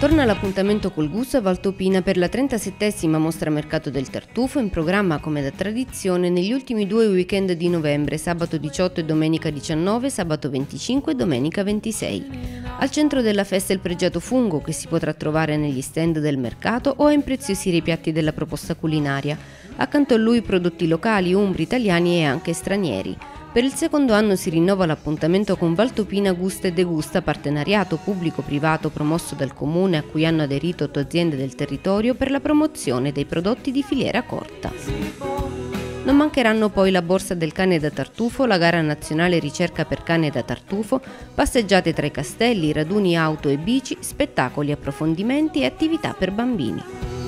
Torna l'appuntamento col gusto a Valtopina per la 37ª Mostra Mercato del Tartufo, in programma come da tradizione negli ultimi due weekend di novembre, sabato 18 e domenica 19, sabato 25 e domenica 26. Al centro della festa il pregiato fungo che si potrà trovare negli stand del mercato o a impreziosire i piatti della proposta culinaria. Accanto a lui prodotti locali, umbri, italiani e anche stranieri. Per il secondo anno si rinnova l'appuntamento con Valtopina Gusta e Degusta, partenariato pubblico-privato promosso dal Comune a cui hanno aderito 8 aziende del territorio per la promozione dei prodotti di filiera corta. Non mancheranno poi la borsa del cane da tartufo, la gara nazionale ricerca per cane da tartufo, passeggiate tra i castelli, raduni auto e bici, spettacoli, approfondimenti e attività per bambini.